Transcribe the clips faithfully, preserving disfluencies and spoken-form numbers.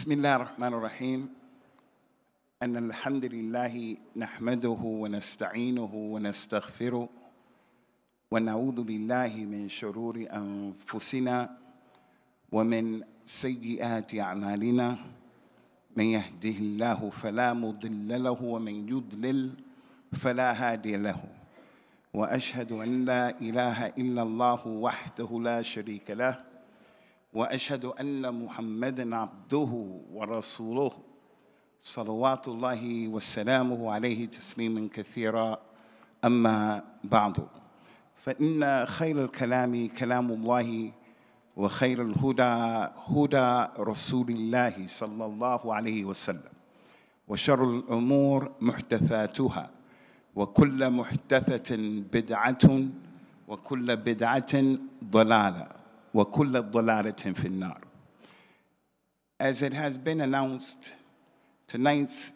بسم الله الرحمن الرحيم أن الحمد لله نحمده ونستعينه ونستغفره ونعوذ بالله من شرور أنفسنا ومن سيئات أعمالنا من يهده الله فلا مضل له ومن يضلل فلا هادي له وأشهد أن لا إله إلا الله وحده لا شريك له وأشهد أن محمدًا عبده ورسوله صلوات الله وسلامه عليه تسليمًا كثيرًا أما بعد فإن خير الكلام كلام الله وخير الهدى هدى رسول الله صلى الله عليه وسلم وشر الأمور محدثاتها وكل محدثة بدعة وكل بدعة ضلالة وكل ضلالة في النار. As it has been announced, tonight's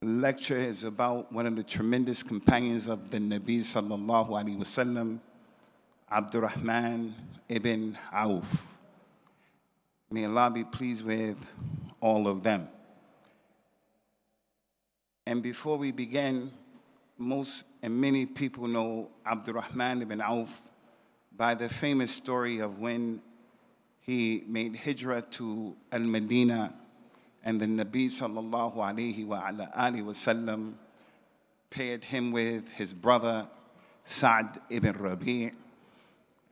lecture is about one of the tremendous companions of the Nabi sallallahu alaihi wasallam, Abdurrahman Ibn Auf. May Allah be pleased with all of them. And before we begin, most and many people know Abdurrahman Ibn Auf by the famous story of when he made hijrah to Al-Medina and the Nabi sallallahu alayhi wa ala alihi wa sallam paired him with his brother Sa'd ibn Rabi'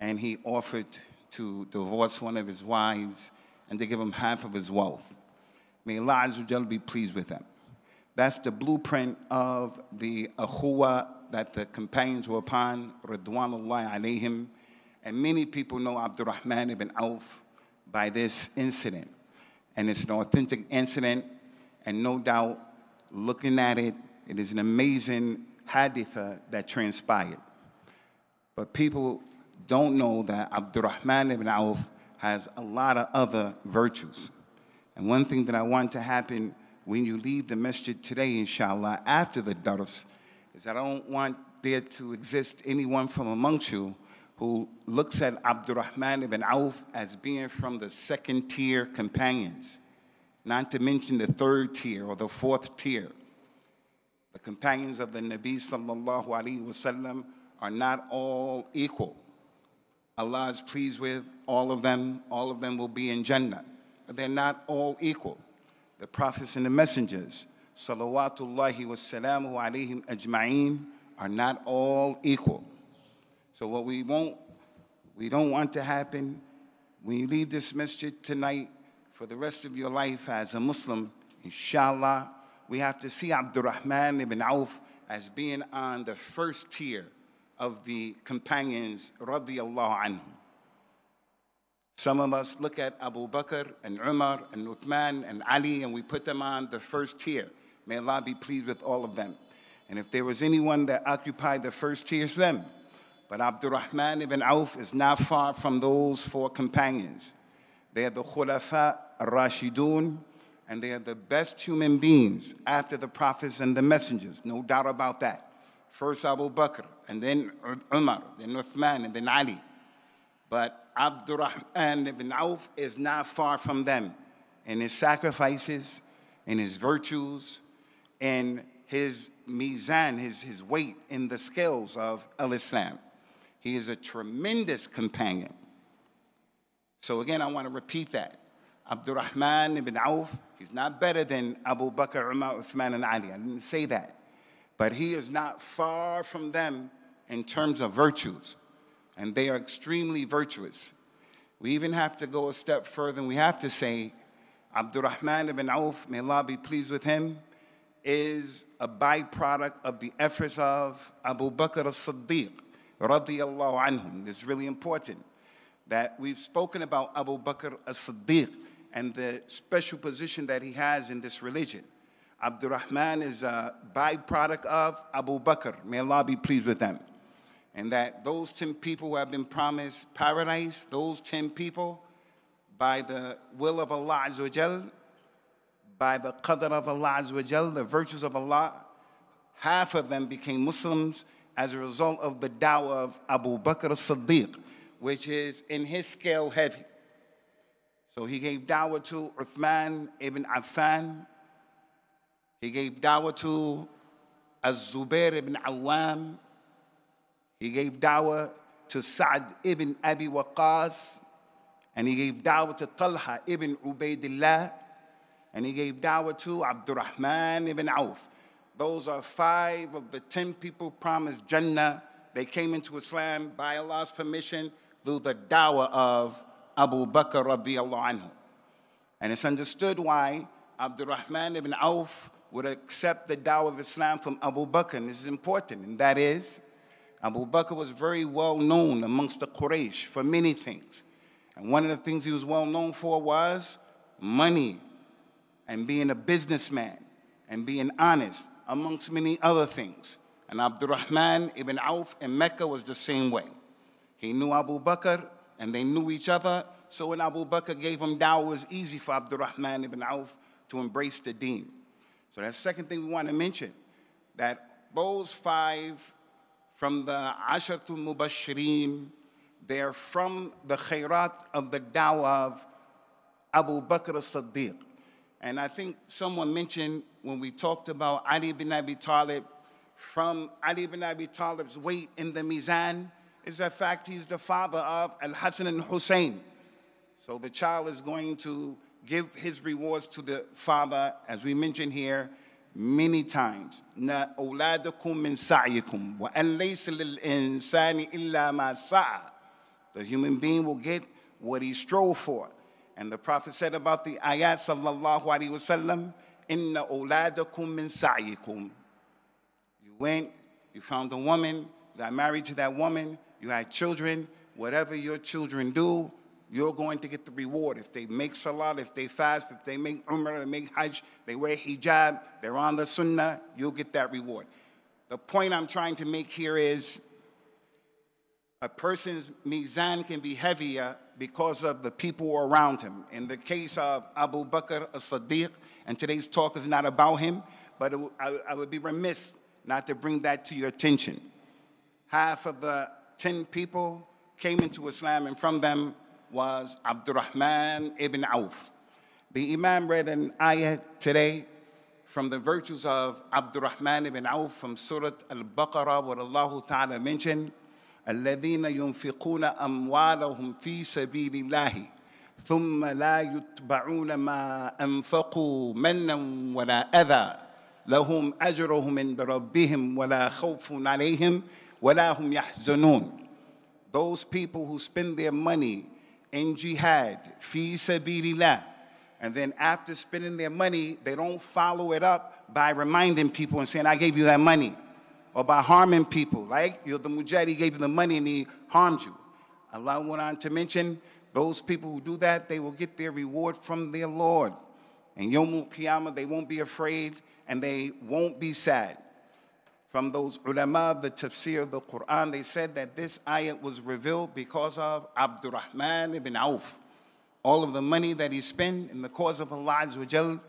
and he offered to divorce one of his wives and to give him half of his wealth. May Allah Azza wa Jal be pleased with them. That's the blueprint of the Akhuwa that the companions were upon, Ridwanullahi alayhim. And many people know Abdurrahman ibn Auf by this incident. And it's an authentic incident. And no doubt, looking at it, it is an amazing haditha that transpired. But people don't know that Abdurrahman ibn Auf has a lot of other virtues. And one thing that I want to happen when you leave the masjid today, inshallah, after the dars, is I don't want there to exist anyone from amongst you who looks at Abdurrahman ibn Auf as being from the second tier companions, not to mention the third tier or the fourth tier. The companions of the Nabi sallallahu alaihi wasallam are not all equal. Allah is pleased with all of them. All of them will be in Jannah. But they're not all equal. The prophets and the messengers, salawatullahi wa salamu alayhim ajma'een, are not all equal. So what we won't, we don't want to happen when you leave this masjid tonight for the rest of your life as a Muslim, inshallah, we have to see Abdurrahman ibn Auf as being on the first tier of the companions, radiyallahu anhum. Some of us look at Abu Bakr and Umar and Uthman and Ali and we put them on the first tier. May Allah be pleased with all of them. And if there was anyone that occupied the first tier, it's them. But Abdurrahman ibn Auf is not far from those four companions. They are the Khulafa al-Rashidun, and they are the best human beings after the prophets and the messengers. No doubt about that. First Abu Bakr, and then Umar, then Uthman, and then Ali. But Abdurrahman ibn Auf is not far from them in his sacrifices, in his virtues, in his mizan, his, his weight in the scales of al-Islam. He is a tremendous companion. So again, I want to repeat that. Abdurrahman ibn Auf, he's not better than Abu Bakr, Umar, Uthman, and Ali. I didn't say that. But he is not far from them in terms of virtues. And they are extremely virtuous. We even have to go a step further, and we have to say, Abdurrahman ibn Auf, may Allah be pleased with him, is a byproduct of the efforts of Abu Bakr as-Siddiq, radiyallahu anhum. It's really important that we've spoken about Abu Bakr as-Siddiq and the special position that he has in this religion. Abdurrahman is a byproduct of Abu Bakr. May Allah be pleased with them. And that those ten people who have been promised paradise, those ten people, by the will of Allah Azza wa Jal, by the qadr of Allah Azza wa Jal, the virtues of Allah, half of them became Muslims as a result of the da'wah of Abu Bakr as-Siddiq, which is in his scale heavy. So he gave dawah to Uthman ibn Affan. He gave dawah to Az-Zubair ibn Awwam. He gave dawah to Sa'd ibn Abi Waqas. And he gave dawah to Talha ibn Ubaidillah. And he gave dawah to Abdurrahman ibn Auf. Those are five of the ten people promised Jannah. They came into Islam by Allah's permission through the dawah of Abu Bakr radiallahu anhu. And it's understood why Abdurrahman ibn Auf would accept the dawah of Islam from Abu Bakr. And this is important, and that is, Abu Bakr was very well known amongst the Quraysh for many things. And one of the things he was well known for was money and being a businessman and being honest, amongst many other things. And Abdurrahman ibn Auf in Mecca was the same way. He knew Abu Bakr and they knew each other. So when Abu Bakr gave him dawah, it was easy for Abdurrahman ibn Auf to embrace the deen. So that's the second thing we want to mention, that those five from the Asharatul Mubashirin, they're from the khairat of the dawah of Abu Bakr as-Siddiq. And I think someone mentioned when we talked about Ali ibn Abi Talib, from Ali ibn Abi Talib's weight in the mizan is the fact he's the father of Al-Hassan and Hussein. So the child is going to give his rewards to the father, as we mentioned here many times. نَا أَوْلَادَكُمْ مِنْ سَعْيِكُمْ وَأَنْ لَيْسَ لِلْإِنسَانِ إِلَّا مَا سَعَى. The human being will get what he strove for. And the Prophet said about the ayat, sallallahu alayhi wa sallam, إِنَّ أَوْلَادَكُمْ مِنْ سَعْيِكُمْ. You went, you found a woman, you got married to that woman, you had children. Whatever your children do, you're going to get the reward. If they make salat, if they fast, if they make umrah, they make hajj, they wear hijab, they're on the sunnah, you'll get that reward. The point I'm trying to make here is a person's mizan can be heavier because of the people around him. In the case of Abu Bakr as-Siddiq, and today's talk is not about him, but it, I, I would be remiss not to bring that to your attention. Half of the ten people came into Islam, and from them was Abdurrahman ibn Auf. The Imam read an ayah today from the virtues of Abdurrahman ibn Auf from Surah Al-Baqarah, where Allah Ta'ala mentioned, الَّذِينَ يُنْفِقُونَ أَمْوَالَهُمْ فِي سَبِيلِ اللَّهِ ثُمَّ لَا يُتْبَعُونَ مَا أَنْفَقُوا مَنًّا وَلَا أَذَى لَهُمْ أَجْرُهُمْ عِنْدَ رَبِّهِمْ وَلَا خَوْفٌ عَلَيْهِمْ وَلَا هُمْ يَحْزَنُونَ. Those people who spend their money in jihad, fi sabilillah, and then after spending their money, they don't follow it up by reminding people and saying, I gave you that money, or by harming people, like you're the mujahid gave you the money and he harmed you. Allah went on to mention, those people who do that, they will get their reward from their Lord. And Yawmul Qiyamah, they won't be afraid and they won't be sad. From those ulama of the tafsir of the Quran, they said that this ayat was revealed because of Abdurrahman ibn Auf. All of the money that he spent in the cause of Allah Azza wa Jal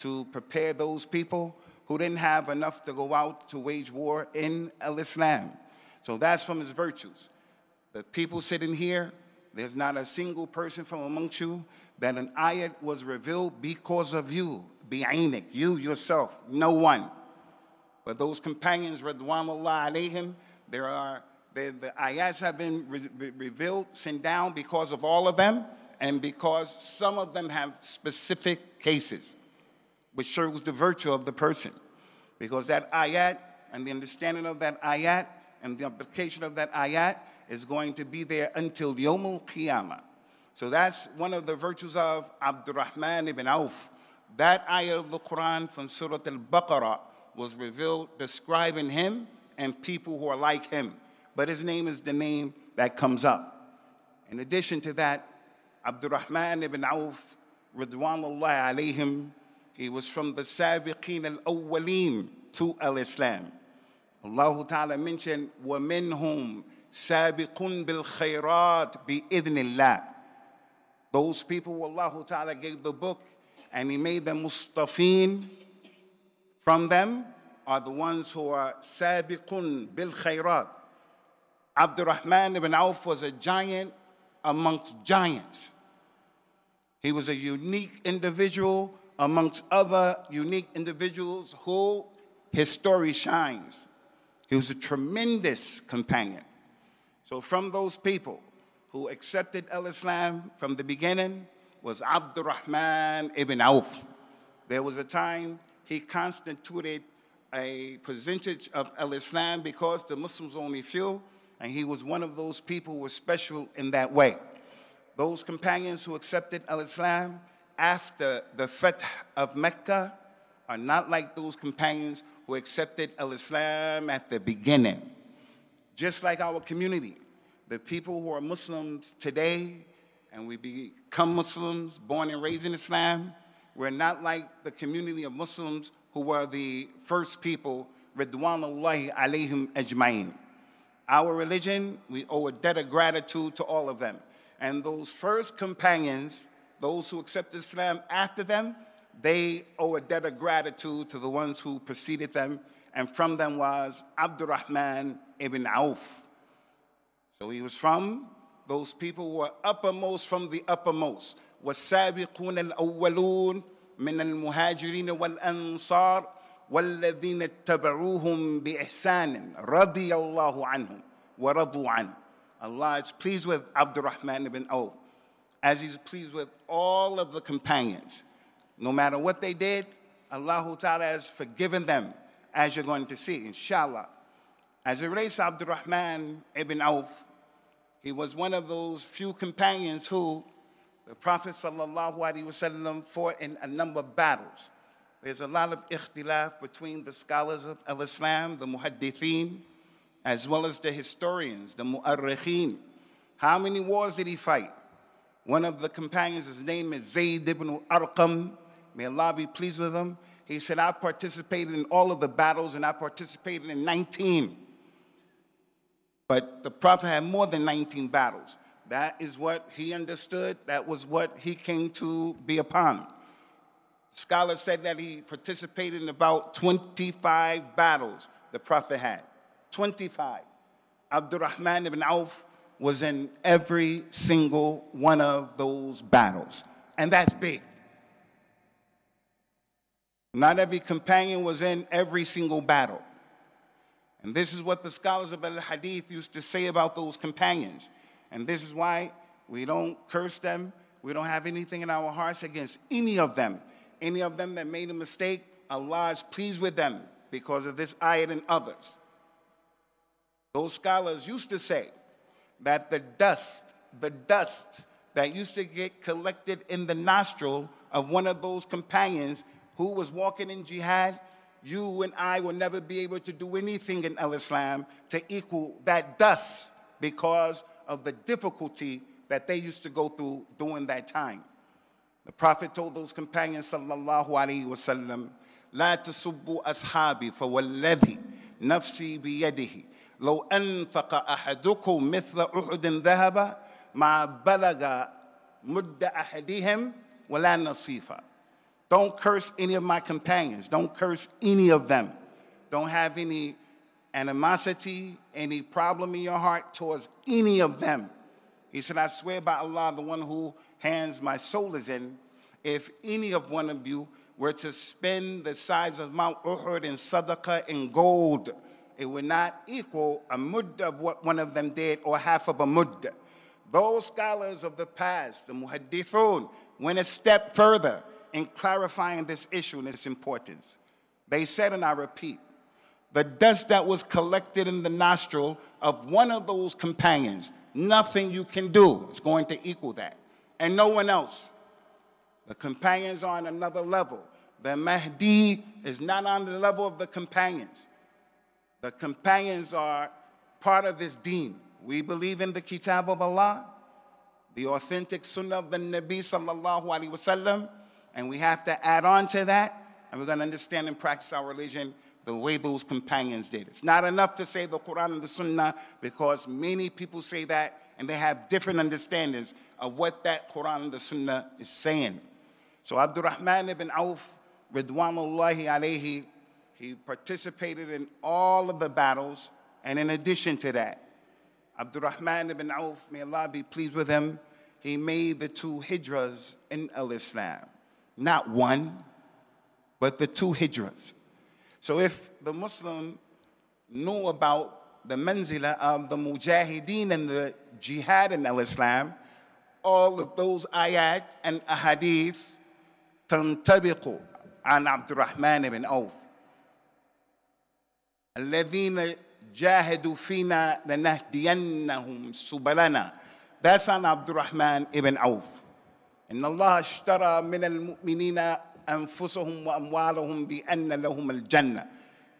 to prepare those people who didn't have enough to go out to wage war in al-Islam. So that's from his virtues. The people sitting here, there's not a single person from amongst you that an ayat was revealed because of you, bi'ainik, you yourself, no one. But those companions, radwanullah alayhim, there are, they, the ayats have been re re revealed, sent down because of all of them, and because some of them have specific cases, which shows the virtue of the person. Because that ayat, and the understanding of that ayat, and the application of that ayat, is going to be there until Yawmul Qiyamah. So that's one of the virtues of Abdurrahman ibn Auf. That ayat of the Quran from Surah Al-Baqarah was revealed describing him and people who are like him. But his name is the name that comes up. In addition to that, Abdurrahman ibn Auf, radwanullah alayhim, he was from the Sabiqeen al-awwaleen to al-Islam. Allah Ta'ala mentioned, وَمِنْهُمْ سَابِقٌ بِالْخَيْرَاتِ بِإِذْنِ اللَّهِ. Those people Allah Ta'ala gave the book and he made them mustafeen. From them are the ones who are sabiqun bil khayrat. Abdurrahman ibn Auf was a giant amongst giants. He was a unique individual amongst other unique individuals who his story shines. He was a tremendous companion. So from those people who accepted al-Islam from the beginning was Abdurrahman ibn Auf. There was a time he constituted a percentage of al-Islam because the Muslims were only few, and he was one of those people who were special in that way. Those companions who accepted al-Islam after the Fath of Mecca are not like those companions who accepted al-Islam at the beginning. Just like our community, the people who are Muslims today, and we become Muslims, born and raised in Islam, we're not like the community of Muslims who were the first people, Ridwanullahi alayhim ajma'in. Our religion, we owe a debt of gratitude to all of them. And those first companions, those who accepted Islam after them, they owe a debt of gratitude to the ones who preceded them, and from them was Abdurrahman ibn Auf. So he was from those people who were uppermost from the uppermost. وَالسَّابِقُونَ الْأَوَّلُونَ مِنَ الْمُهَاجِرِينَ وَالْأَنصَارِ وَالَّذِينَ اتَّبَعُوهُمْ بِإِحْسَانٍ رَضِيَ اللَّهُ عَنْهُمْ وَرَضُوا عَنْهُ. Allah is pleased with Abdurrahman ibn Auf, as he's pleased with all of the companions. No matter what they did, Allah Ta'ala has forgiven them, as you're going to see, inshallah. As it relates to Abdurrahman ibn Auf, he was one of those few companions who the Prophet Sallallahu Alaihi Wasallam fought in a number of battles. There's a lot of ikhtilaf between the scholars of al-Islam, the muhaddithin, as well as the historians, the mu'arrikhin. How many wars did he fight? One of the companions, his name is Zayd Ibn Arqam. May Allah be pleased with him. He said, I participated in all of the battles, and I participated in nineteen. But the Prophet had more than nineteen battles. That is what he understood. That was what he came to be upon. Scholars said that he participated in about twenty-five battles the Prophet had. twenty-five. Abdurrahman ibn Auf was in every single one of those battles. And that's big. Not every companion was in every single battle. And this is what the scholars of al-Hadith used to say about those companions. And this is why we don't curse them. We don't have anything in our hearts against any of them. Any of them that made a mistake, Allah is pleased with them because of this ayat and others. Those scholars used to say that the dust, the dust that used to get collected in the nostril of one of those companions who was walking in jihad, you and I will never be able to do anything in al-Islam to equal that dust because of the difficulty that they used to go through during that time. The Prophet told those companions, sallallahu alayhi wa sallam, لَا تَسُبُّوا أَصْحَابِي فَوَالَّذِي نَفْسِي بِيَدِهِ لو أنفق أحدكم مثل أحد ذهب ما بلغ مد أحدهم ولا نصيفا. Don't curse any of my companions. Don't curse any of them. Don't have any animosity, any problem in your heart towards any of them. He said, I swear by Allah, the one who hands my soul is in, if any of one of you were to spend the size of Mount Uhud in sadaqah in gold, it would not equal a mudd of what one of them did or half of a mudd. Those scholars of the past, the muhaddithun, went a step further in clarifying this issue and its importance. They said, and I repeat, the dust that was collected in the nostril of one of those companions, nothing you can do is going to equal that. And no one else. The companions are on another level. The Mahdi is not on the level of the companions. The companions are part of this deen. We believe in the Kitab of Allah, the authentic Sunnah of the Nabi Sallallahu Alaihi Wasallam, and we have to add on to that, and we're going to understand and practice our religion the way those companions did. It's not enough to say the Quran and the Sunnah, because many people say that, and they have different understandings of what that Quran and the Sunnah is saying. So Abdurrahman ibn Auf, Ridwanullahi alayhi, he participated in all of the battles, and in addition to that, Abdurrahman ibn Auf, may Allah be pleased with him, he made the two hijras in al-Islam. Not one, but the two hijras. So if the Muslim knew about the manzila of the mujahideen and the jihad in al-Islam, all of those ayat and ahadith tantabiqu an Abdurrahman ibn Auf. الَّذِينَ جَاهَدُوا فِينَا لَنَهْدِيَنَّهُمْ سُبَلَنَا. That's on Abdurrahman ibn Auf. إِنَّ اللَّهَ اشْتَرَى مِنَ الْمُؤْمِنِينَ أَنفُسَهُمْ وَأَمْوَالَهُمْ بِأَنَّ لَهُمُ الْجَنَّةِ.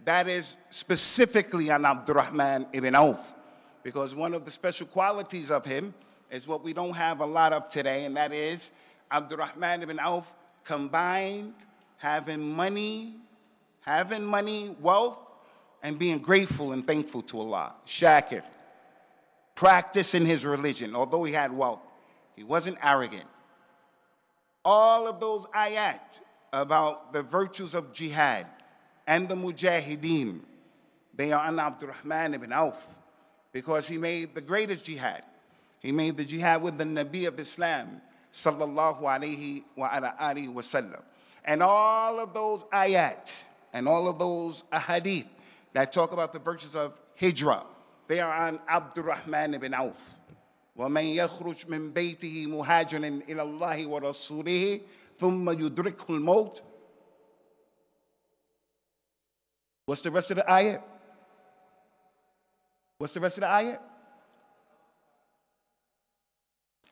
That is specifically on Abdurrahman ibn Auf, because one of the special qualities of him is what we don't have a lot of today, and that is Abdurrahman ibn Auf combined having money, having money, wealth, and being grateful and thankful to Allah. Shakir, practicing his religion, although he had wealth. He wasn't arrogant. All of those ayat about the virtues of jihad and the mujahideen, they are on Abdurrahman ibn Auf, because he made the greatest jihad. He made the jihad with the Nabi of Islam, sallallahu alayhi wa ala alihi wa sallam. And all of those ayat and all of those ahadith that talk about the virtues of hijrah, they are on Abdurrahman ibn Auf. وَمَنْ يَخْرُجْ مِنْ بَيْتِهِ مُهَاجِرًا إِلَى اللَّهِ وَرَسُولِهِ ثُمَّ يُدْرِكْهُ الْمَوْتِ. What's the rest of the ayat? What's the rest of the ayat?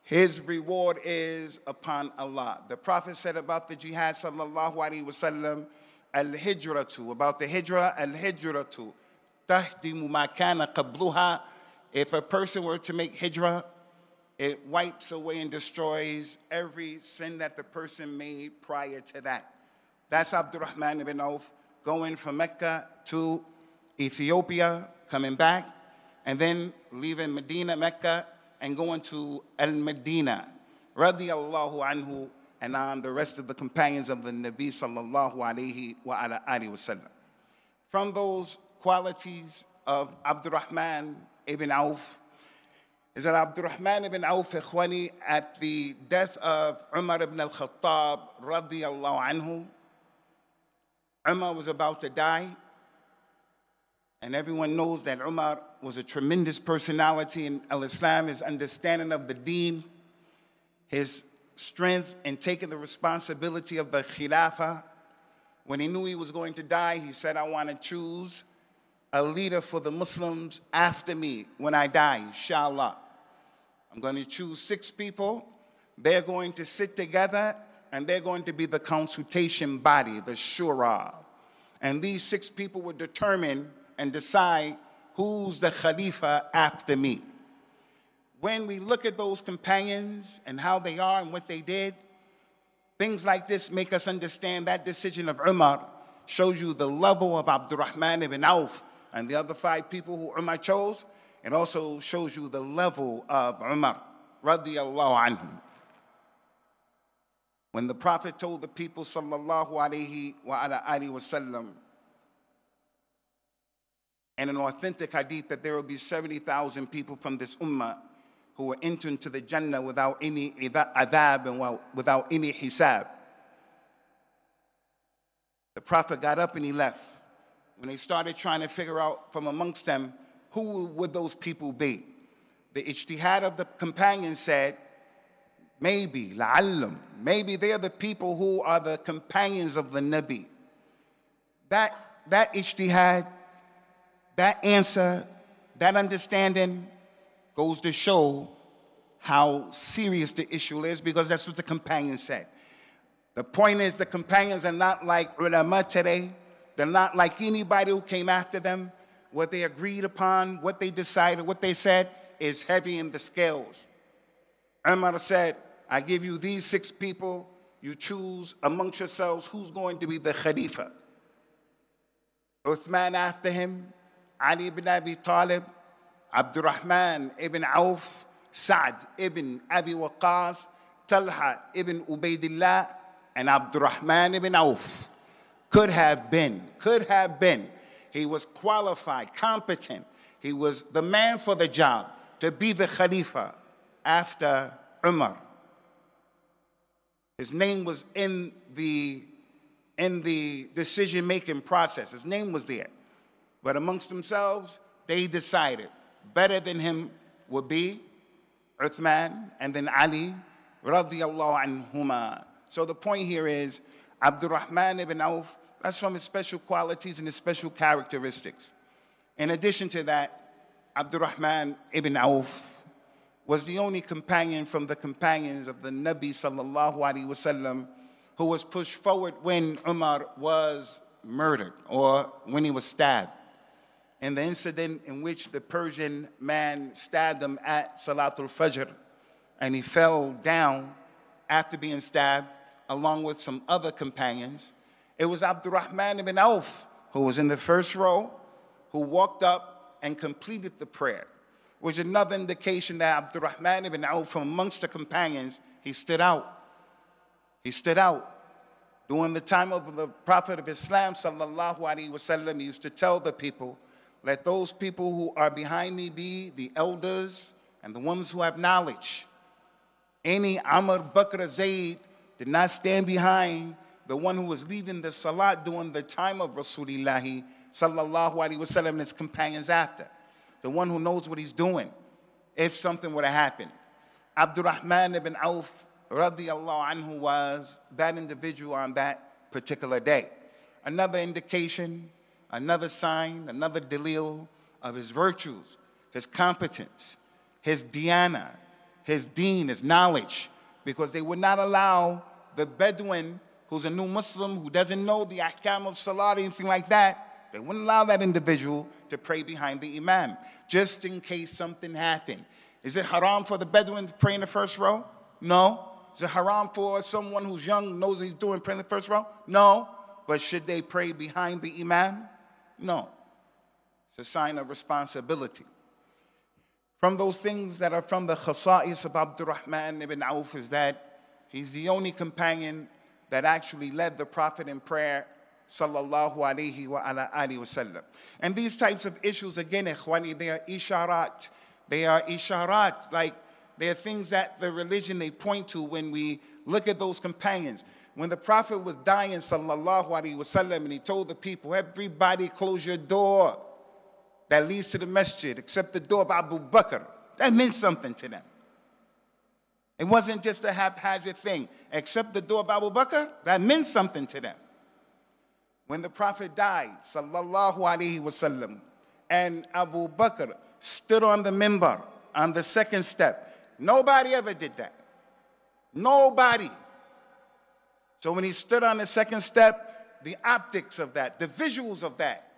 His reward is upon Allah. The Prophet said about the jihad, sallallahu alayhi wa sallam, Al-Hijratu, about the Hijrah, Al-Hijratu, tahdimu ma kana qabluha. If a person were to make Hijrah, it wipes away and destroys every sin that the person made prior to that. That's Abdurrahman ibn Auf going from Mecca to Ethiopia, coming back, and then leaving Medina, Mecca, and going to Al-Medina, radiyallahu anhu, and on the rest of the companions of the Nabi sallallahu alayhi wa ala alihi wa sallam. From those qualities of Abdurrahman ibn Auf is that Abdurrahman ibn Auf, ikhwani, at the death of Umar ibn al-Khattab radiyallahu anhu, Umar was about to die, and everyone knows that Umar was a tremendous personality in al-Islam. His understanding of the deen, his strength in taking the responsibility of the Khilafah. When he knew he was going to die, he said, I want to choose a leader for the Muslims after me when I die, inshallah. I'm going to choose six people. They're going to sit together, and they're going to be the consultation body, the shura. And these six people would determine and decide who's the Khalifa after me. When we look at those companions and how they are and what they did, things like this make us understand that decision of Umar shows you the level of Abdurrahman ibn Auf and the other five people who Umar chose. It also shows you the level of Umar, radiyallahu anhu. When the Prophet told the people, sallallahu alayhi wa ala alihi wa sallam, in an authentic hadith, that there will be seventy thousand people from this ummah who were entered into the Jannah without any adab and without any hisab. The Prophet got up and he left. When they started trying to figure out from amongst them, who would those people be? The ijtihad of the companions said, maybe, la'allam, maybe they are the people who are the companions of the Nabi. That, that ijtihad, that answer, that understanding, goes to show how serious the issue is, because that's what the companions said. The point is, the companions are not like ulama today. They're not like anybody who came after them. What they agreed upon, what they decided, what they said is heavy in the scales. Umar said, I give you these six people. You choose amongst yourselves who's going to be the Khalifa. Uthman after him, Ali ibn Abi Talib, Abdurrahman ibn Auf, Sa'd ibn Abi Waqas, Talha ibn Ubaidillah, and Abdurrahman ibn Auf. Could have been, could have been. He was qualified, competent. He was the man for the job to be the Khalifa after Umar. His name was in the, in the decision-making process. His name was there. But amongst themselves, they decided better than him would be Uthman and then Ali radiyallahu anhuma. So the point here is Abdurrahman ibn Auf, that's from his special qualities and his special characteristics. In addition to that, Abdurrahman ibn Auf was the only companion from the companions of the Nabi sallallahu alaihi wasallam who was pushed forward when Umar was murdered or when he was stabbed. In the incident in which the Persian man stabbed him at Salatul Fajr and he fell down after being stabbed along with some other companions, it was Abdurrahman ibn Auf who was in the first row, who walked up and completed the prayer, which is another indication that Abdurrahman ibn Auf, from amongst the companions, he stood out. He stood out. During the time of the Prophet of Islam, sallallahu alaihi wasallam, he used to tell the people, let those people who are behind me be the elders and the ones who have knowledge. Any Amr, Bakr, Zayd did not stand behind the one who was leading the salat during the time of Rasulullah sallallahu alaihi wasallam and his companions after. The one who knows what he's doing if something were to happen. Abdurrahman ibn Auf radiallahu anhu was that individual on that particular day. Another indication, another sign, another dalil of his virtues, his competence, his diana, his deen, his knowledge, because they would not allow the Bedouin, who's a new Muslim, who doesn't know the ahkam of salat or anything like that, they wouldn't allow that individual to pray behind the imam, just in case something happened. Is it haram for the Bedouin to pray in the first row? No. Is it haram for someone who's young, knows what he's doing, praying in the first row? No. But should they pray behind the imam? No. It's a sign of responsibility. From those things that are from the khasa'is of Abdurrahman ibn Auf is that he's the only companion that actually led the Prophet in prayer, sallallahu alayhi wa ala alihi wasallam. And these types of issues, again, ikhwani, they are isharat. They are isharat, like they are things that the religion they point to when we look at those companions. When the Prophet was dying, sallallahu alaihi wasallam, and he told the people, everybody close your door that leads to the masjid, except the door of Abu Bakr. That meant something to them. It wasn't just a haphazard thing. Except the door of Abu Bakr, that meant something to them. When the Prophet died, sallallahu alaihi wasallam, and Abu Bakr stood on the minbar, on the second step, nobody ever did that. Nobody. So when he stood on the second step, the optics of that, the visuals of that,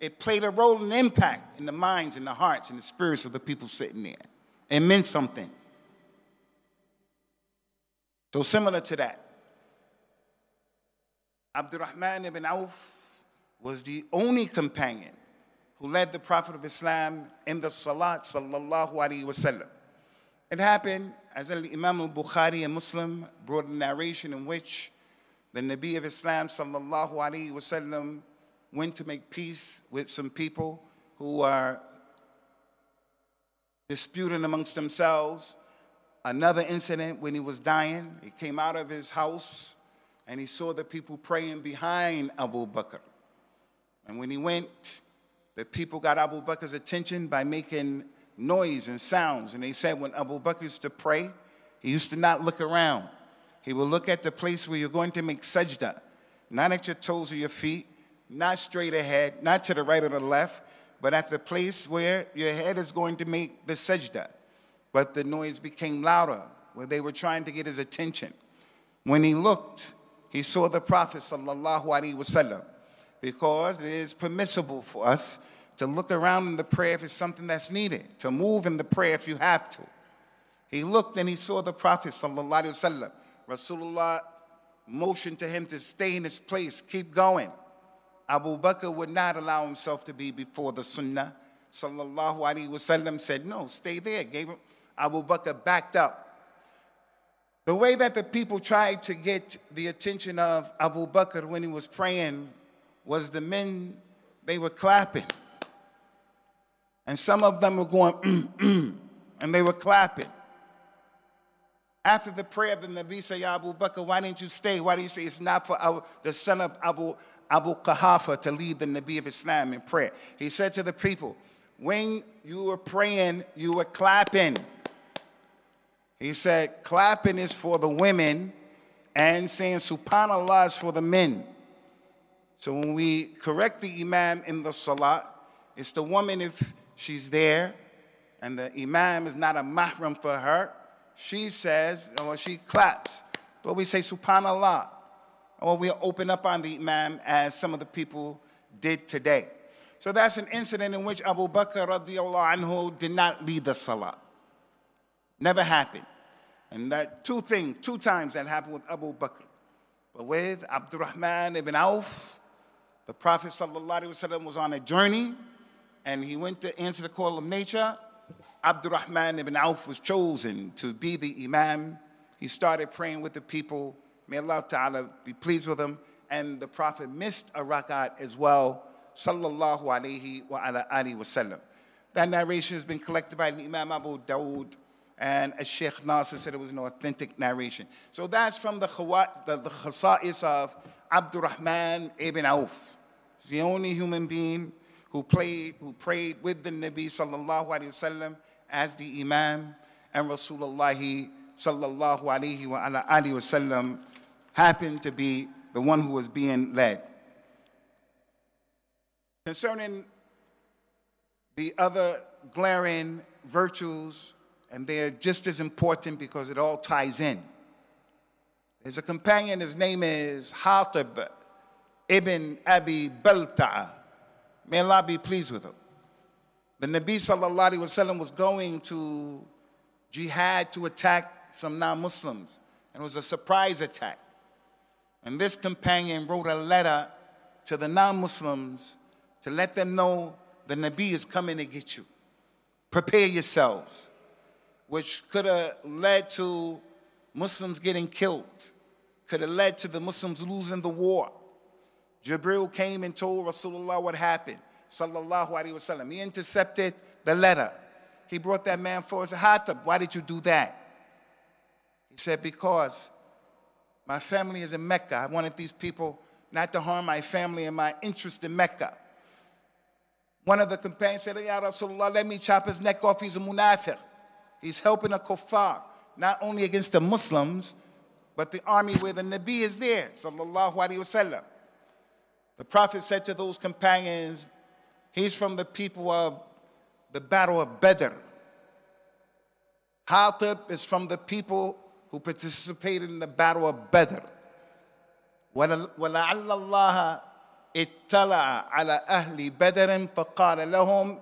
it played a role and impact in the minds and the hearts and the spirits of the people sitting there. It meant something. So similar to that, Abdurrahman ibn Auf was the only companion who led the Prophet of Islam in the Salat, sallallahu alaihi wasallam. It happened, as Imam al-Bukhari and Muslim brought a narration in which the Nabi of Islam, sallallahu alaihi wasallam, went to make peace with some people who are disputing amongst themselves. Another incident when he was dying, he came out of his house and he saw the people praying behind Abu Bakr. And when he went, the people got Abu Bakr's attention by making noise and sounds. And they said when Abu Bakr used to pray, he used to not look around. He would look at the place where you're going to make sajda, not at your toes or your feet, not straight ahead, not to the right or the left, but at the place where your head is going to make the sajda. But the noise became louder, where they were trying to get his attention. When he looked, he saw the Prophet sallallahu alaihi wasallam, because it is permissible for us to look around in the prayer if it's something that's needed, to move in the prayer if you have to. He looked and he saw the Prophet sallallahu alaihi wasallam. Rasulullah motioned to him to stay in his place, keep going. Abu Bakr would not allow himself to be before the sunnah. Sallallahu alaihi wasallam said, no, stay there. Gave him, Abu Bakr backed up. The way that the people tried to get the attention of Abu Bakr when he was praying was the men, they were clapping. And some of them were going, and they were clapping. After the prayer, the Nabi said, "Ya Abu Bakr, why didn't you stay? Why do you say it's not for our, the son of Abu, Abu Qahafa to lead the Nabi of Islam in prayer?" He said to the people, "When you were praying, you were clapping." He said, "Clapping is for the women and saying subhanallah is for the men." So when we correct the imam in the salah, it's the woman if she's there and the imam is not a mahram for her, she says, or she claps, but we say subhanallah. Or we open up on the imam as some of the people did today. So that's an incident in which Abu Bakr radiallahu anhu did not lead the salah. Never happened. And that two things, two times that happened with Abu Bakr. But with Abdurrahman ibn Auf, the Prophet sallallahu alaihi wasallam was on a journey and he went to answer the call of nature. Abdurrahman ibn Auf was chosen to be the imam. He started praying with the people. May Allah Ta'ala be pleased with him. And the Prophet missed a rak'at as well, sallallahu alayhi wa ala alihi wa sallam. That narration has been collected by the Imam Abu Dawood, and as Sheikh Nasser said, it was an authentic narration. So that's from the khawat, the, the khasa'is of Abdurrahman ibn Auf, the only human being who played, who prayed with the Nabi sallallahu alayhi wasallam as the Imam, and Rasulullah sallallahu alayhi wa ala alihi wasallam happened to be the one who was being led. Concerning the other glaring virtues, and they're just as important because it all ties in. There's a companion, his name is Hatib Ibn Abi Balta'a. May Allah be pleased with him. The Nabi sallallahu alaihi wasallam was going to jihad to attack some non-Muslims, and it was a surprise attack. And this companion wrote a letter to the non-Muslims to let them know the Nabi is coming to get you. Prepare yourselves, which could have led to Muslims getting killed, could have led to the Muslims losing the war. Jibril came and told Rasulullah what happened, sallallahu alaihi wasallam. He intercepted the letter. He brought that man forward and said, "Hatib, why did you do that?" He said, "Because my family is in Mecca. I wanted these people not to harm my family and my interest in Mecca." One of the companions said, "Ya Rasulullah, let me chop his neck off. He's a munafiq. He's helping a kuffar, not only against the Muslims, but the army where the Nabi is there, sallallahu alaihi wasallam." The Prophet said to those companions, "He's from the people of the Battle of Badr. Hatib is from the people who participated in the Battle of Badr. وَلَعَلَّ اللَّهَ اِتَّلَعَ عَلَىٰ أَهْلِ بَدْرٍ فَقَالَ لَهُمْ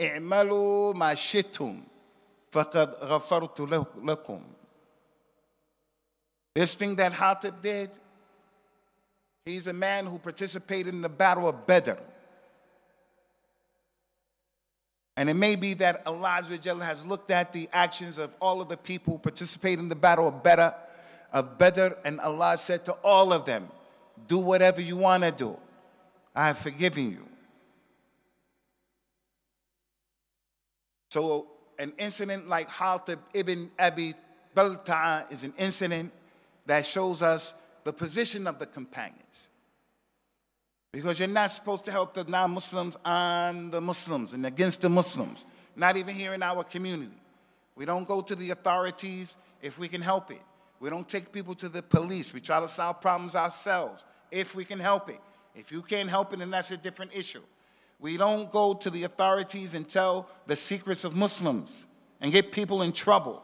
اِعْمَلُوا مَا شِئْتُمْ فَقَدْ غَفَرْتُ لَكُمْ." This thing that Hatib did, he's a man who participated in the Battle of Badr. And it may be that Allah has looked at the actions of all of the people who participated in the Battle of Badr, of Badr, and Allah said to all of them, "Do whatever you want to do. I have forgiven you." So an incident like Hatib ibn Abi Balta'a is an incident that shows us the position of the companions. Because you're not supposed to help the non-Muslims on the Muslims and against the Muslims, not even here in our community. We don't go to the authorities if we can help it. We don't take people to the police. We try to solve problems ourselves if we can help it. If you can't help it, then that's a different issue. We don't go to the authorities and tell the secrets of Muslims and get people in trouble.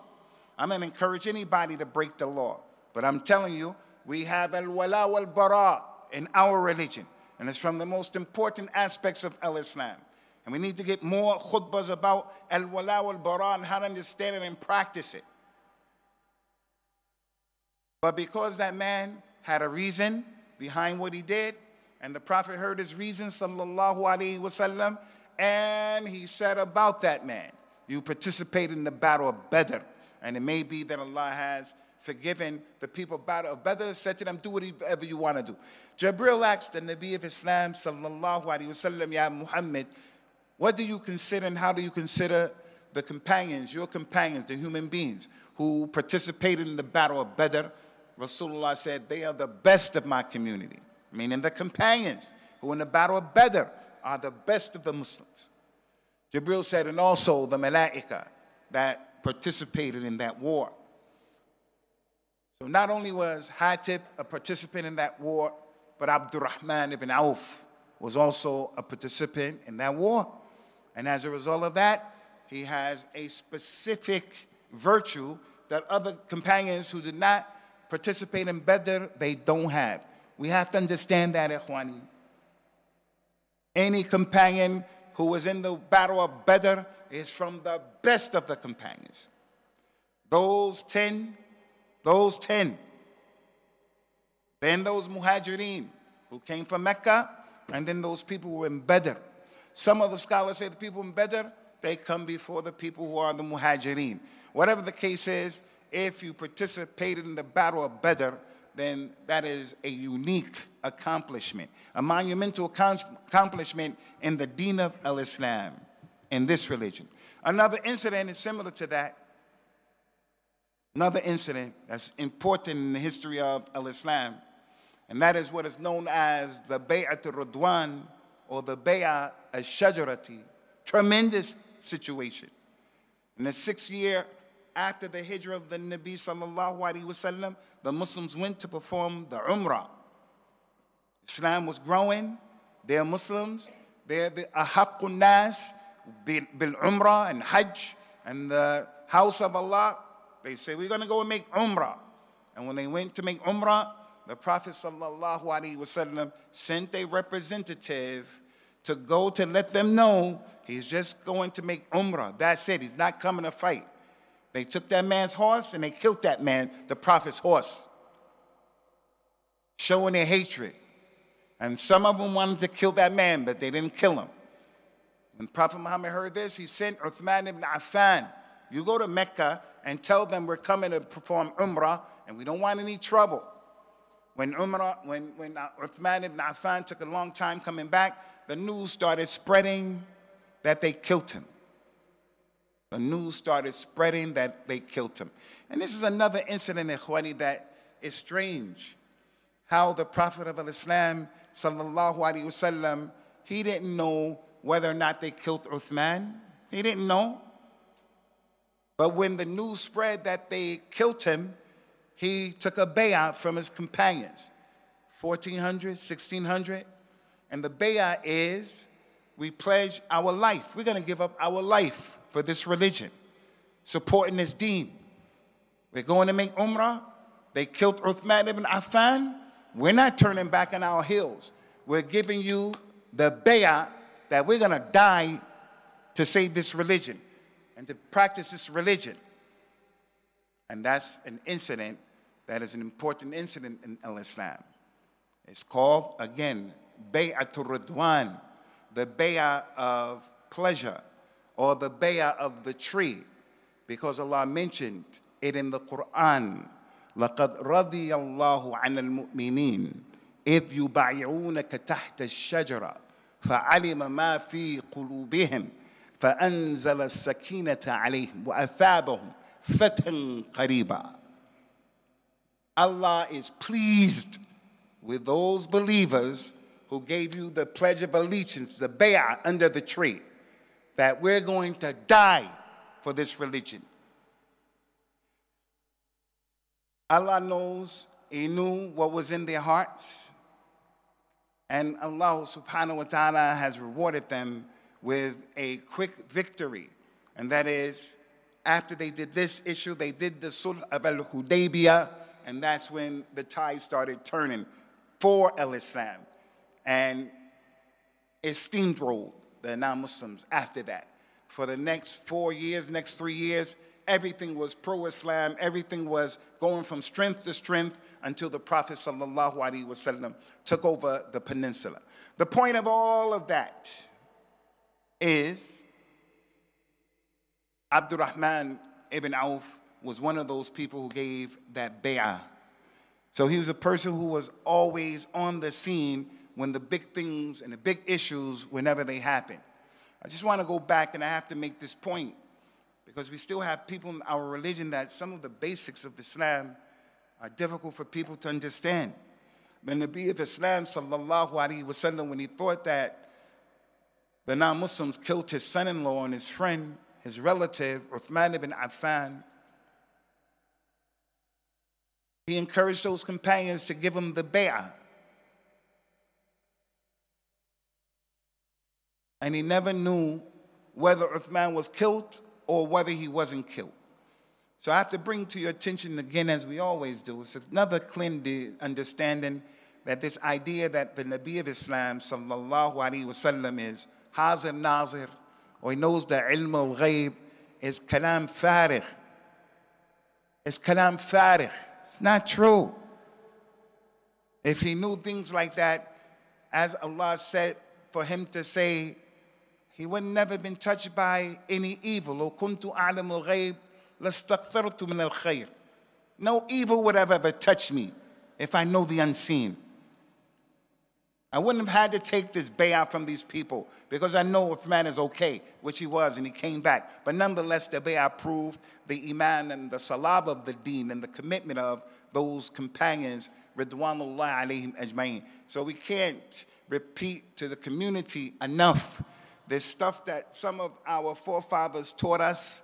I'm not encourage anybody to break the law, but I'm telling you, we have al-wala wal-bara in our religion. And it's from the most important aspects of al-Islam. And we need to get more khutbahs about al-wala wal-bara and how to understand it and practice it. But because that man had a reason behind what he did, and the Prophet heard his reason, sallallahu alaihi wasallam, and he said about that man, "You participated in the Battle of Badr." And it may be that Allah has forgiven the people of Battle of Badr, said to them, "Do whatever you want to do." Jibril asked the Nabi of Islam, sallallahu alaihi wasallam, "Ya Muhammad, what do you consider and how do you consider the companions, your companions, the human beings? who participated in the Battle of Badr, Rasulullah said, they are the best of my community. Meaning the companions who in the Battle of Badr are the best of the Muslims. Jibreel said, and also the Malaika that participated in that war. So not only was Hatib a participant in that war, but Abdurrahman ibn Auf was also a participant in that war. And as a result of that, he has a specific virtue that other companions who did not participate in Badr, they don't have. We have to understand that, Ikhwani. Any companion who was in the Battle of Badr is from the best of the companions. Those ten, those ten. Then those Muhajireen who came from Mecca, and then those people who were in Badr. Some of the scholars say the people in Badr, they come before the people who are the Muhajireen. Whatever the case is, if you participated in the Battle of Badr, then that is a unique accomplishment, a monumental accomplishment in the deen of al-Islam, in this religion. Another incident is similar to that. Another incident that's important in the history of al-Islam, and that is what is known as the Bay'at al-Ridwan, or the Bay'at al-Shajarati. Tremendous situation. In the sixth year after the hijrah of the Nabi sallallahu alaihi wasallam, the Muslims went to perform the Umrah. Islam was growing. They're Muslims. They're the ahaqqun nas bil Umrah and Hajj and the house of Allah. They say, we're going to go and make Umrah. And when they went to make Umrah, the Prophet sallallahu alaihi wasallam sent a representative to go to let them know he's just going to make Umrah. That's it. He's not coming to fight. They took that man's horse and they killed that man, the Prophet's horse, showing their hatred. And some of them wanted to kill that man, but they didn't kill him. When Prophet Muhammad heard this, he sent Uthman ibn Affan. You go to Mecca and tell them we're coming to perform Umrah and we don't want any trouble. When, Umrah, when, when Uthman ibn Affan took a long time coming back, the news started spreading that they killed him. The news started spreading that they killed him. And this is another incident, Ikhwani, that is strange. How the Prophet of Islam, sallallahu alaihi wasallam, he didn't know whether or not they killed Uthman. He didn't know. But when the news spread that they killed him, he took a bay'ah from his companions, fourteen hundred, sixteen hundred. And the bay'ah is, we pledge our life. We're going to give up our life for this religion, supporting this deen. We're going to make Umrah. They killed Uthman ibn Affan. We're not turning back on our heels. We're giving you the bay'ah that we're going to die to save this religion and to practice this religion. And that's an incident that is an important incident in al-Islam. It's called, again, Bay'atul Ridwan, the bay'ah of pleasure, or the bay'ah of the tree, because Allah mentioned it in the Quran. لَقَدْ رَضِيَ اللَّهُ عَنَ الْمُؤْمِنِينَ إِذْ يُبَايِعُونَكَ تَحْتَ الشَّجَرَةِ فَعَلِمَ مَا فِي قُلُوبِهِمْ فَأَنْزَلَ السَّكِينَةَ عَلَيْهِمْ وَأَثَابَهُمْ Fatan Qariba. Allah is pleased with those believers who gave you the pledge of allegiance, the bay'ah under the tree, that we're going to die for this religion. Allah knows, He knew what was in their hearts, and Allah subhanahu wa ta'ala has rewarded them with a quick victory, and that is, after they did this issue, they did the Sulh of al-Hudaybiyah, and that's when the tide started turning for al-Islam. And it steamrolled the non-Muslims after that. For the next four years, next three years, everything was pro-Islam, everything was going from strength to strength until the Prophet sallallahu alaihi wasallam took over the peninsula. The point of all of that is, Abdurrahman ibn Auf was one of those people who gave that bay'ah. So he was a person who was always on the scene when the big things and the big issues, whenever they happen. I just want to go back, and I have to make this point, because we still have people in our religion that some of the basics of Islam are difficult for people to understand. When the Nabi of Islam, sallallahu alaihi wasallam, when he thought that the non-Muslims killed his son-in-law and his friend, his relative, Uthman ibn Affan, he encouraged those companions to give him the bay'ah. And he never knew whether Uthman was killed or whether he wasn't killed. So I have to bring to your attention again, as we always do, it's another clean understanding that this idea that the Nabi of Islam, sallallahu alaihi wasallam, is hazir nazir, or he knows the ilm al-ghayb, is kalam farigh. It's kalam farigh. It's not true. If he knew things like that, as Allah said, for him to say, he would never been touched by any evil. O kuntu a'lam al-ghayb. لَاسْتَغْفَرْتُ مِنَ الْخَيْرِ. No evil would have ever touched me if I know the unseen. I wouldn't have had to take this bay'ah from these people because I know if man is okay, which he was, and he came back. But nonetheless, the bay'ah proved the iman and the salab of the deen and the commitment of those companions, ridwanullah alayhim ajma'in. So we can't repeat to the community enough this stuff that some of our forefathers taught us,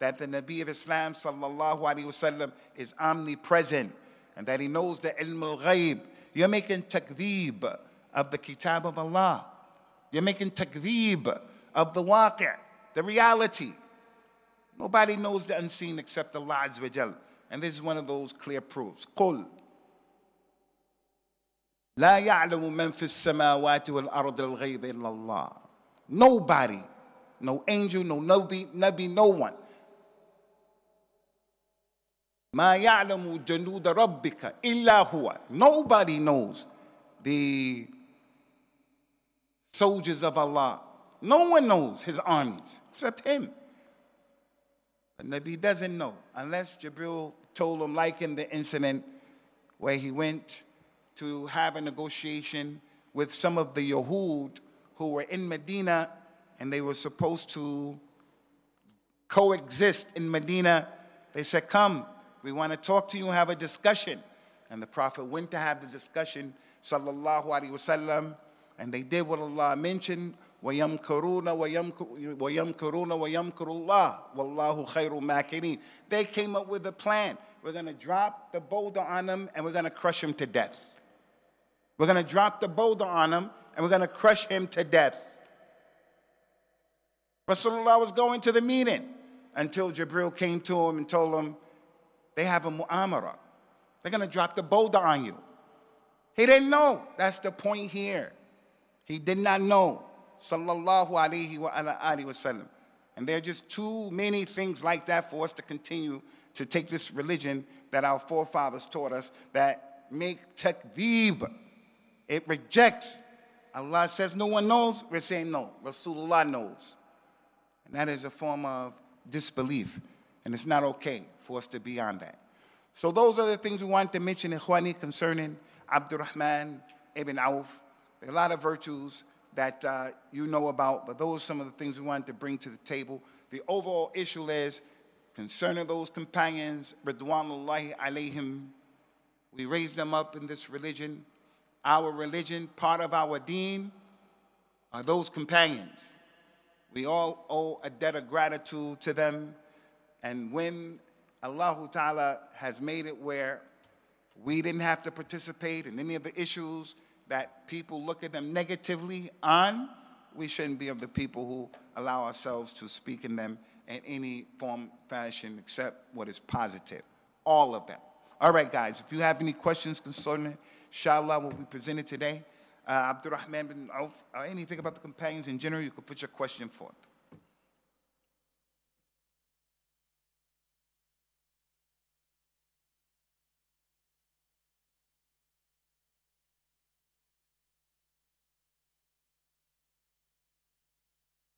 that the Nabi of Islam, sallallahu alaihi wasallam, is omnipresent and that he knows the ilm al-ghayb. You're making takdhib of the kitab of Allah. You're making takdhib of the waqi', the reality. Nobody knows the unseen except Allah Azza wa Jal. And this is one of those clear proofs. Qul la ya'lamu man fi as-samawati wal-ard al-ghayb illa Allah. Nobody, no angel, no nabi, nabi, no one. مَا يَعْلَمُ جَنُودَ رَبِّكَ إِلَّا هُوَ. Nobody knows the soldiers of Allah. No one knows his armies except him. The Nabi doesn't know unless Jibril told him, like in the incident where he went to have a negotiation with some of the Yahud who were in Medina, and they were supposed to coexist in Medina. They said, come. We want to talk to you and have a discussion. And the Prophet went to have the discussion, sallallahu alaihi wasallam, and they did what Allah mentioned, وَيَمْكَرُونَ وَيَمْكُرُونَ وَيَمْكُرُ اللَّهُ وَاللَّهُ خَيْرُ مَاكِرِينَ. They came up with a plan. We're going to drop the boulder on them and we're going to crush him to death. We're going to drop the boulder on him and we're going to crush him to death. Rasulullah was going to the meeting until Jibril came to him and told him, they have a mu'amara. They're going to drop the boulder on you. He didn't know. That's the point here. He did not know. Sallallahu alaihi wa ala alihi wasallam. And there are just too many things like that for us to continue to take this religion that our forefathers taught us that make takdhib. It rejects. Allah says no one knows. We're saying no. Rasulullah knows. And that is a form of disbelief. And it's not okay for us to be on that. So those are the things we wanted to mention, Ikhwani, concerning Abdurrahman ibn Auf. There are a lot of virtues that uh, you know about, but those are some of the things we wanted to bring to the table. The overall issue is, concerning those companions, ridwanullahi alayhim, we raise them up in this religion. Our religion, part of our deen, are those companions. We all owe a debt of gratitude to them. And when Allah Ta'ala has made it where we didn't have to participate in any of the issues that people look at them negatively on, we shouldn't be of the people who allow ourselves to speak in them in any form, fashion, except what is positive. All of them. All right, guys, if you have any questions concerning, inshallah, what we presented today, uh, Abdurrahman bin Auf, or anything about the companions in general, you could put your question forth.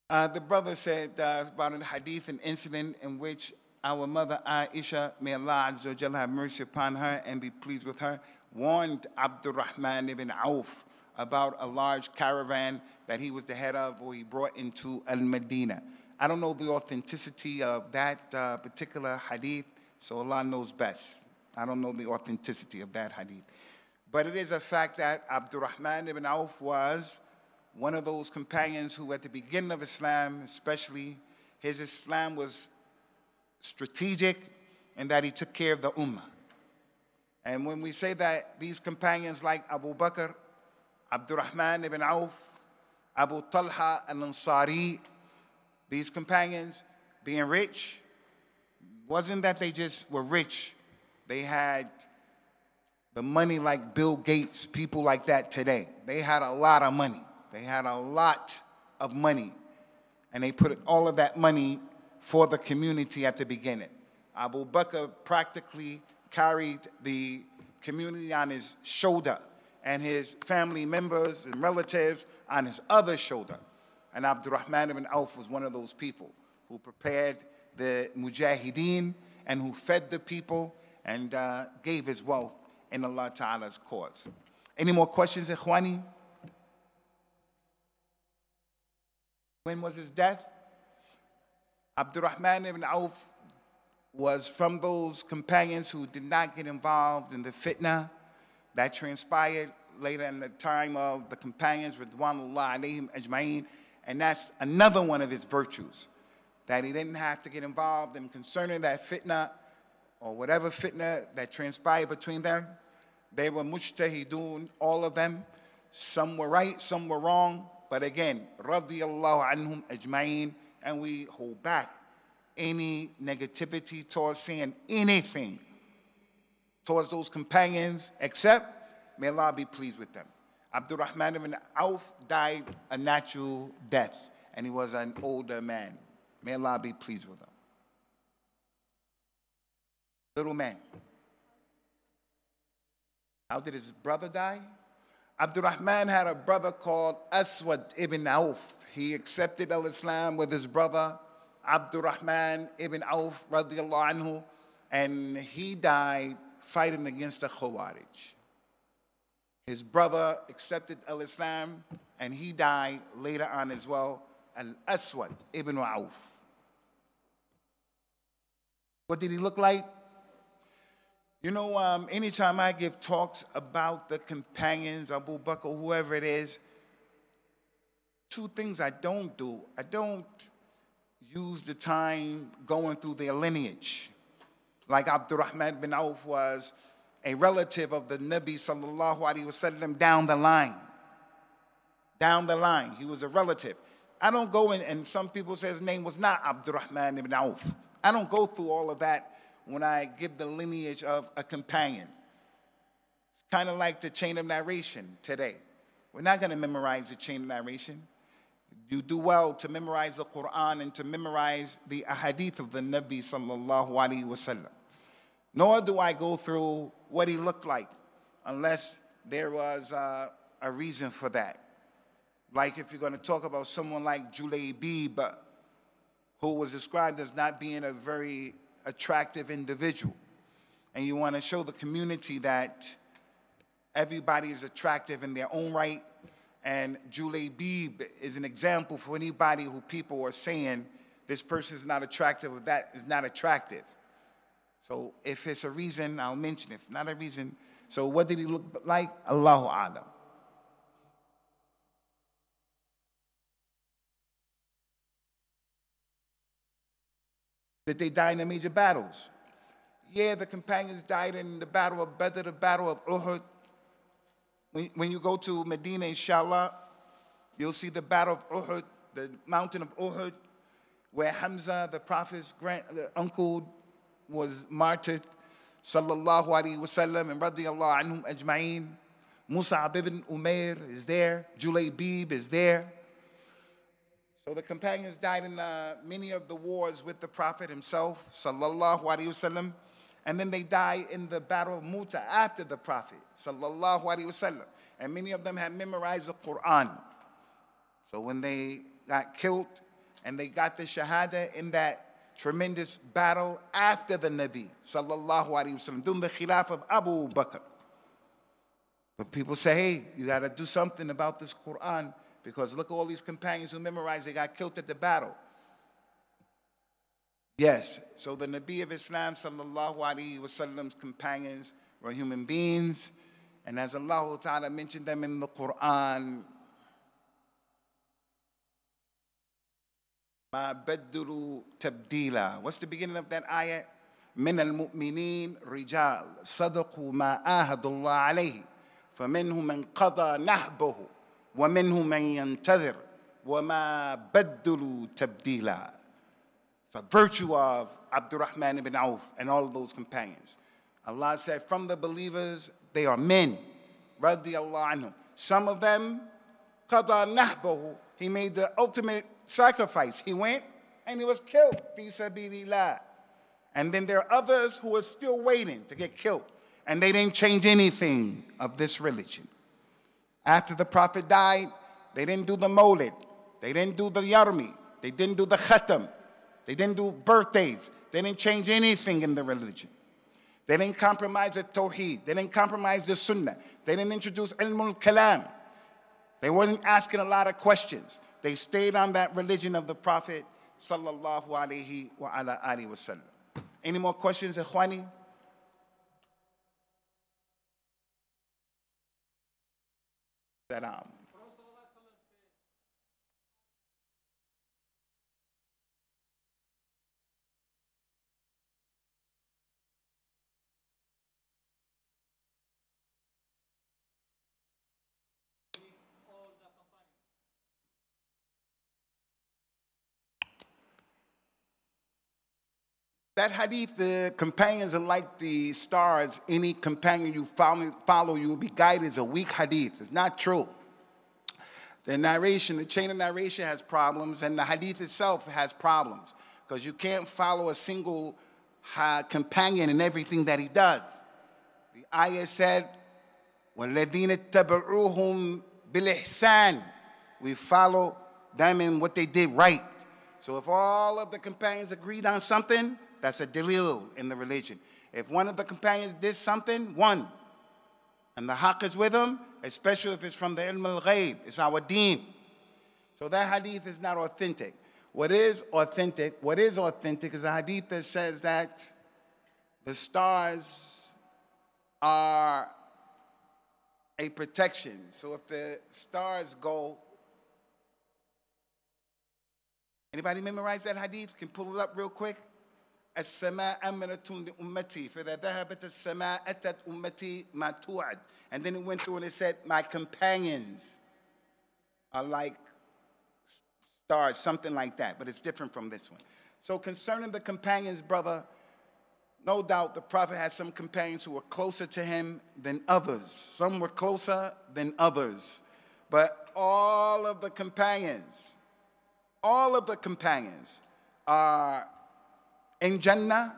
Uh, the brother said uh, about a hadith, an incident in which our mother Aisha, may Allah Azza wa Jal have mercy upon her and be pleased with her, warned Abdurrahman ibn Auf about a large caravan that he was the head of, or he brought into Al-Medina. I don't know the authenticity of that uh, particular hadith, so Allah knows best. I don't know the authenticity of that hadith. But it is a fact that Abdurrahman ibn Auf was one of those companions who at the beginning of Islam, especially, his Islam was strategic and that he took care of the ummah. And when we say that, these companions like Abu Bakr, Abdurrahman ibn Auf, Abu Talha al-Ansari, these companions being rich, wasn't that they just were rich. They had the money like Bill Gates, people like that today. They had a lot of money. They had a lot of money. And they put all of that money for the community at the beginning. Abu Bakr practically carried the community on his shoulder and his family members and relatives on his other shoulder. And Abdurrahman ibn Auf was one of those people who prepared the mujahideen and who fed the people and uh, gave his wealth in Allah Ta'ala's cause. Any more questions, Ikhwani? When was his death? Abdurrahman ibn Auf was from those companions who did not get involved in the fitna that transpired later in the time of the companions, Ridwanullah alayhim ajma'in. And that's another one of his virtues, that he didn't have to get involved in concerning that fitna or whatever fitna that transpired between them. They were mujtahidun, all of them. Some were right, some were wrong. But again, radiyallahu anhum ajma'in, and we hold back any negativity towards saying anything towards those companions, except may Allah be pleased with them. Abdurrahman ibn Auf died a natural death, and he was an older man. May Allah be pleased with him. Little man. How did his brother die? Abdurrahman had a brother called Aswad ibn Auf. He accepted al-Islam with his brother, Abdurrahman ibn Auf, radiallahu anhu, and he died fighting against the Khawarij. His brother accepted al-Islam, and he died later on as well, al-Aswad ibn Auf. What did he look like? You know, um, anytime I give talks about the companions, Abu Bakr, whoever it is, two things I don't do. I don't use the time going through their lineage. Like Abdurrahman ibn Auf was a relative of the Nabi sallallahu alaihi wasallam down the line. Down the line, he was a relative. I don't go in, and some people say his name was not Abdurrahman ibn Auf. I don't go through all of that when I give the lineage of a companion. It's kind of like the chain of narration today. We're not going to memorize the chain of narration. You do well to memorize the Quran and to memorize the ahadith of the Nabi sallallahu alaihi wasallam. Nor do I go through what he looked like unless there was uh, a reason for that. Like if you're going to talk about someone like Julaybib, who was described as not being a very attractive individual, and you want to show the community that everybody is attractive in their own right, and Julaybib is an example for anybody who people are saying this person is not attractive or that is not attractive. So if it's a reason, I'll mention it. If not a reason, so what did he look like? Allahu A'lam. Did they die in the major battles? Yeah, the companions died in the Battle of Badr, the Battle of Uhud. When, when you go to Medina, inshallah, you'll see the Battle of Uhud, the mountain of Uhud, where Hamza, the Prophet's grand, the uncle, was martyred, sallallahu alaihi wasallam, and radiyallahu anhum ajma'een. Mus'ab ibn Umayr is there. Julaybib is there. So the companions died in uh, many of the wars with the Prophet himself, sallallahu alaihi wasallam, and then they died in the Battle of Muta after the Prophet, sallallahu alaihi wasallam, and many of them had memorized the Quran. So when they got killed and they got the shahada in that tremendous battle after the Nabi, sallallahu alaihi wasallam, during the khilaf of Abu Bakr. But people say, hey, you got to do something about this Quran, because look at all these companions who memorized, they got killed at the battle. Yes. So the Nabi of Islam, sallallahu alaihi wasallam's companions were human beings. And as Allah Ta'ala mentioned them in the Quran, ma badru tabdila. What's the beginning of that ayah? من المؤمنين رجال صدقوا ما آهدوا الله عليه فمنهم من قضى نحبه ومنهم من ينتظر وما بدلوا تبديلا. For virtue of Abdurrahman ibn Auf and all of those companions, Allah said, from the believers, they are men, radiyallahu anhum. Some of them, qada nahbahu, he made the ultimate sacrifice. He went and he was killed, fi sabilillah. And then there are others who are still waiting to get killed, and they didn't change anything of this religion. After the Prophet died, they didn't do the mawlid, they didn't do the yarmi, they didn't do the khatam, they didn't do birthdays. They didn't change anything in the religion. They didn't compromise the tawheed. They didn't compromise the sunnah. They didn't introduce ilmul kalam. They wasn't asking a lot of questions. They stayed on that religion of the Prophet sallallahu alaihi wa ala alihi wasallam. Any more questions, ikhwani? Salam. That hadith, the companions are like the stars. Any companion you follow, follow you will be guided, is a weak hadith. It's not true. The narration, the chain of narration has problems, and the hadith itself has problems because you can't follow a single uh, companion in everything that he does. The ayah said, وَالَّذِينَ اتَّبَعُوهُمْ بِالْإِحْسَانِ. We follow them in what they did right. So if all of the companions agreed on something, that's a dalil in the religion. If one of the companions did something, one. And the haqq is with him, especially if it's from the ilm al-ghayb. It's our deen. So that hadith is not authentic. What is authentic, what is authentic is a hadith that says that the stars are a protection. So if the stars go... Anybody memorize that hadith? Can pull it up real quick. السماء أمنة لأمتي فإذا ذهبت السماء أتت أمتي ما توعد. And then it went through and it said, my companions are like stars, something like that. But it's different from this one. So concerning the companions, brother, no doubt the Prophet had some companions who were closer to him than others. Some were closer than others. But all of the companions, all of the companions are... in Jannah,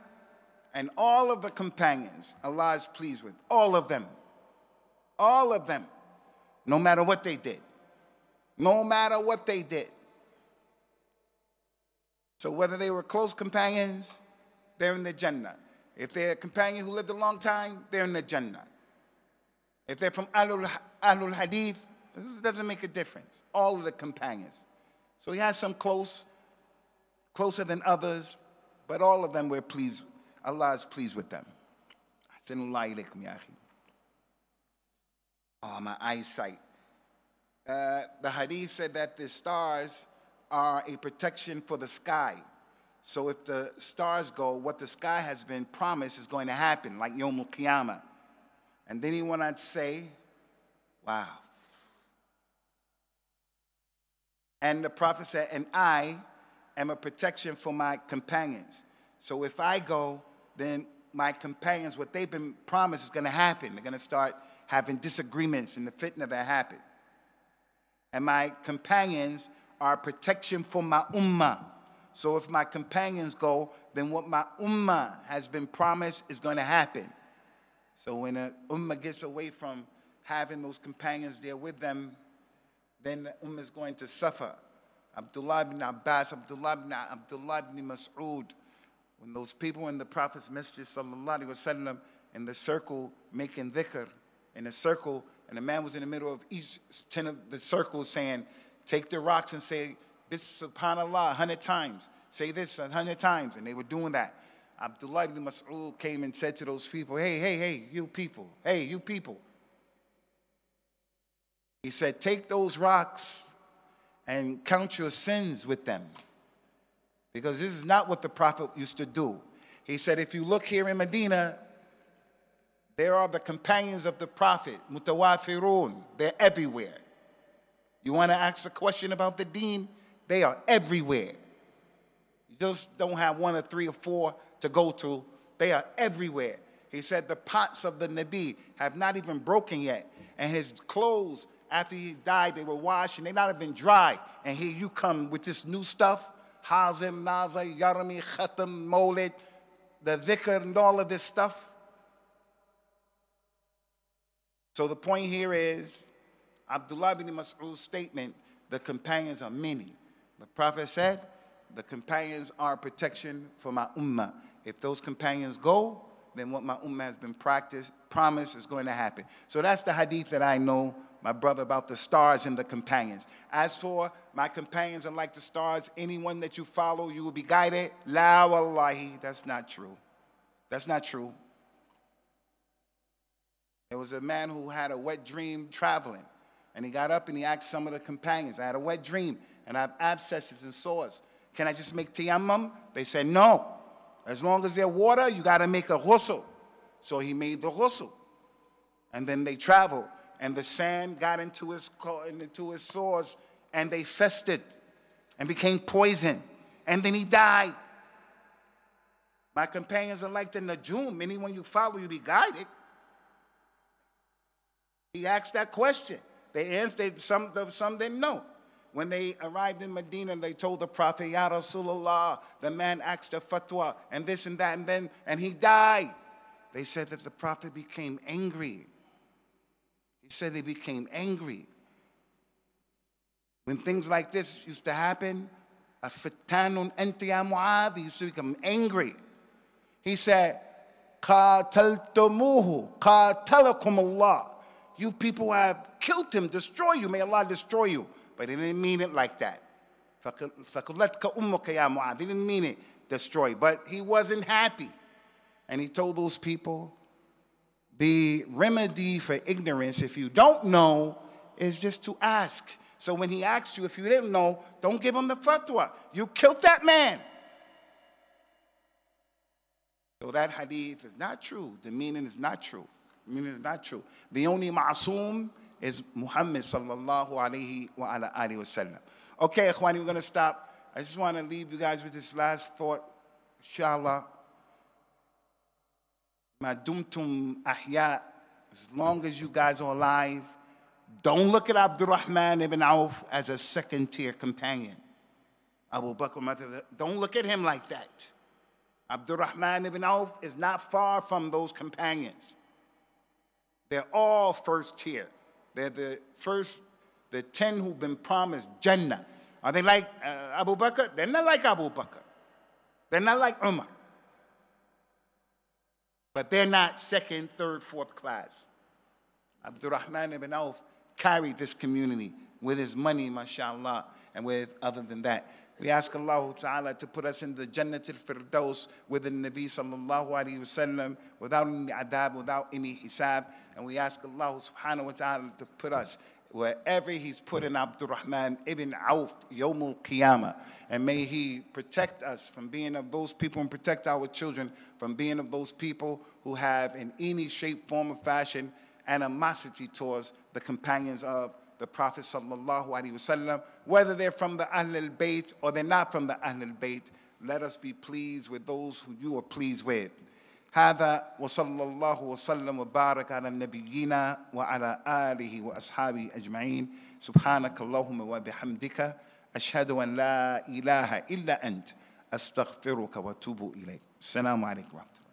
and all of the companions, Allah is pleased with. All of them. All of them. No matter what they did. No matter what they did. So whether they were close companions, they're in the Jannah. If they're a companion who lived a long time, they're in the Jannah. If they're from Ahlul, Ahlul Hadith, it doesn't make a difference. All of the companions. So he has some close, closer than others, but all of them were pleased. Allah is pleased with them. Oh, my eyesight. Uh, the hadith said that the stars are a protection for the sky. So if the stars go, what the sky has been promised is going to happen, like Yom al-Qiyamah. And then he went on to say, wow. And the Prophet said, and I... I'm a protection for my companions. So if I go, then my companions, what they've been promised is going to happen. They're going to start having disagreements and the fitna that happened. And my companions are a protection for my ummah. So if my companions go, then what my ummah has been promised is going to happen. So when an ummah gets away from having those companions there with them, then the ummah is going to suffer. Abdullah ibn Abbas, Abdullah ibn, Abdullah ibn Mas'ud, when those people in the Prophet's Masjid sallallahu alaihi wasallam in the circle making dhikr, in a circle, and a man was in the middle of each ten of the circles saying, take the rocks and say, this subhanallah a hundred times. Say this a hundred times. And they were doing that. Abdullah ibn Mas'ud came and said to those people, hey, hey, hey, you people. Hey, you people. He said, take those rocks and count your sins with them. Because this is not what the Prophet used to do. He said, if you look here in Medina, there are the companions of the Prophet, mutawafirun. They're everywhere. You want to ask a question about the deen? They are everywhere. You just don't have one or three or four to go to. They are everywhere. He said, the pots of the Nabi have not even broken yet. And his clothes, after he died, they were washed and they not have been dry. And here you come with this new stuff. Hazim, Naza, Yarmi, Khatam, Molid, the dhikr and all of this stuff. So the point here is, Abdullah ibn Mas'ud's statement, the companions are many. The Prophet said, the companions are protection for my ummah. If those companions go, then what my ummah has been practiced, promised is going to happen. So that's the hadith that I know, my brother, about the stars and the companions. As for my companions are like the stars, anyone that you follow, you will be guided. La wallahi, that's not true. That's not true. There was a man who had a wet dream traveling, and he got up and he asked some of the companions, I had a wet dream, and I have abscesses and sores. Can I just make tayammum? They said, no. As long as there's water, you got to make a ghusl. So he made the ghusl. And then they traveled. And the sand got into his, into his sores. And they festered and became poison. And then he died. My companions are like the Najum. Anyone you follow, you'll be guided. He asked that question. They answered, some, some didn't know. When they arrived in Medina, they told the Prophet, Ya Rasulullah, the man asked a fatwa, and this and that, and then, and he died. They said that the Prophet became angry. He said he became angry. When things like this used to happen, a fatanun anti ya Mu'adh, he used to become angry. He said, Qataltumuhu, qatalakum Allah. You people have killed him, destroy you, may Allah destroy you. But they didn't mean it like that. They didn't mean it, destroy. But he wasn't happy. And he told those people, the remedy for ignorance, if you don't know, is just to ask. So when he asked you, if you didn't know, don't give him the fatwa. You killed that man. So that hadith is not true. The meaning is not true. The meaning is not true. The only ma'asum is Muhammad sallallahu alayhi wa ala alayhi wa sallam. Okay, ikhwani, we're going to stop. I just want to leave you guys with this last thought, inshallah. Ma dumtum ahya, as long as you guys are alive, don't look at Abdurrahman ibn Auf as a second-tier companion. Abu Bakr, don't look at him like that. Abdurrahman ibn Auf is not far from those companions. They're all first-tier. They're the first, the ten who've been promised Jannah. Are they like uh, Abu Bakr? They're not like Abu Bakr. They're not like Umar. But they're not second, third, fourth class. Abdurrahman ibn Auf carried this community with his money, mashallah, and with other than that. We ask Allah Ta'ala to put us in the Jannat al-Firdaus with the Nabi sallallahu alayhi wa sallam, without any adab, without any hisab. And we ask Allah Subhanahu wa Ta'ala to put us wherever he's put in Abdurrahman ibn Auf, Yawmul Qiyamah. And may he protect us from being of those people and protect our children from being of those people who have in any shape, form, or fashion animosity towards the companions of the Prophet sallallahu alaihi wasallam, whether they're from the Ahlul Bayt or they're not from the Ahlul Bayt. Let us be pleased with those who you are pleased with. هذا وصلى الله وسلم وبارك على النبيين وعلى آله وأصحابه أجمعين سبحانك اللهم وبحمدك أشهد أن لا إله إلا أنت أستغفرك وأتوب إليك السلام عليكم ورحمة الله